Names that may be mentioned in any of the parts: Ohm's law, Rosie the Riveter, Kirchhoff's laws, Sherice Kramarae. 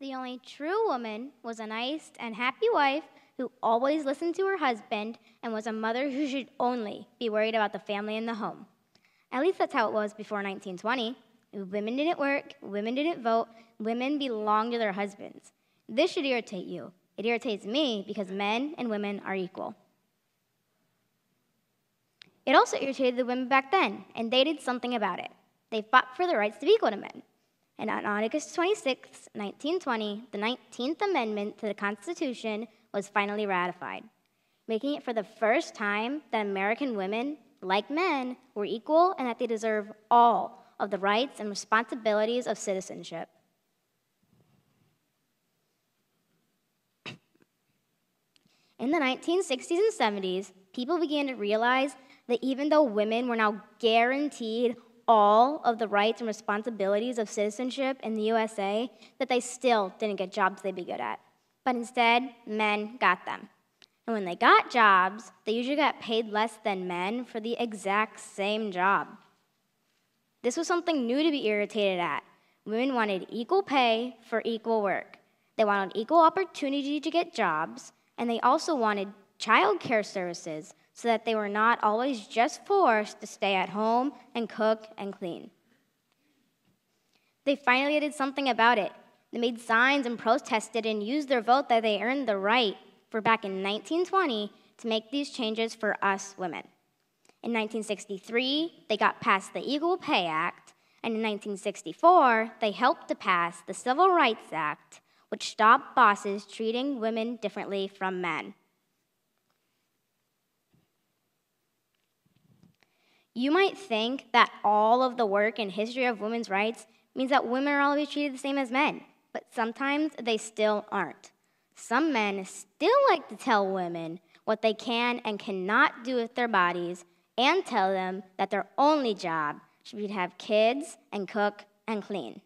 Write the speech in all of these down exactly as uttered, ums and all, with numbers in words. The only true woman was a nice and happy wife who always listened to her husband and was a mother who should only be worried about the family and the home. At least that's how it was before nineteen twenty. Women didn't work, women didn't vote, women belonged to their husbands. This should irritate you. It irritates me because men and women are equal. It also irritated the women back then, and they did something about it. They fought for the rights to be equal to men. And on August twenty-sixth, nineteen twenty, the nineteenth Amendment to the Constitution was finally ratified, making it for the first time that American women, like men, were equal and that they deserve all of the rights and responsibilities of citizenship. In the nineteen sixties and seventies, people began to realize that even though women were now guaranteed all of the rights and responsibilities of citizenship in the U S A, that they still didn't get jobs they'd be good at. But instead, men got them. And when they got jobs, they usually got paid less than men for the exact same job. This was something new to be irritated at. Women wanted equal pay for equal work. They wanted equal opportunity to get jobs, and they also wanted child care services so that they were not always just forced to stay at home and cook and clean. They finally did something about it. They made signs and protested and used their vote that they earned the right for back in nineteen twenty to make these changes for us women. In nineteen sixty-three, they got past the Equal Pay Act, and in nineteen sixty-four, they helped to pass the Civil Rights Act, which stopped bosses treating women differently from men. You might think that all of the work and history of women's rights means that women are always treated the same as men, but sometimes they still aren't. Some men still like to tell women what they can and cannot do with their bodies and tell them that their only job should be to have kids and cook and clean.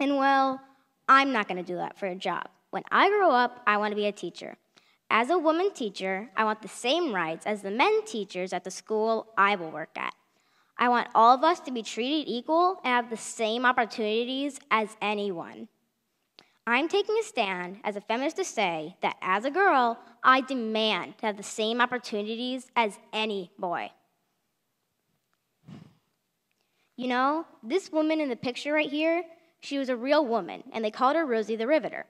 And well, I'm not gonna do that for a job. When I grow up, I wanna be a teacher. As a woman teacher, I want the same rights as the men teachers at the school I will work at. I want all of us to be treated equal and have the same opportunities as anyone. I'm taking a stand as a feminist to say that as a girl, I demand to have the same opportunities as any boy. You know, this woman in the picture right here, she was a real woman, and they called her Rosie the Riveter.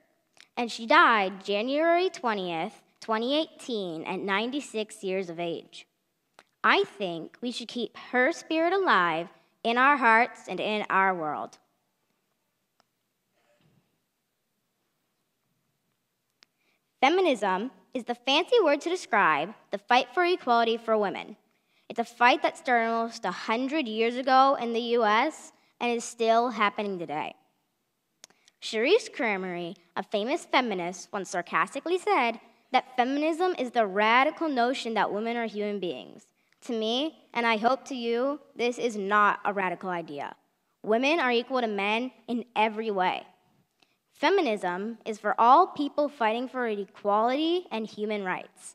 And she died January twentieth, twenty eighteen, at ninety-six years of age. I think we should keep her spirit alive in our hearts and in our world. Feminism is the fancy word to describe the fight for equality for women. It's a fight that started almost one hundred years ago in the U S and is still happening today. Sherice Kramarae, a famous feminist, once sarcastically said that feminism is the radical notion that women are human beings. To me, and I hope to you, this is not a radical idea. Women are equal to men in every way. Feminism is for all people fighting for equality and human rights.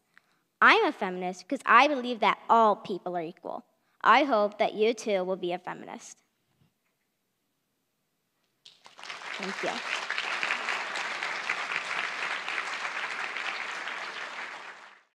I'm a feminist because I believe that all people are equal. I hope that you too will be a feminist. Thank you.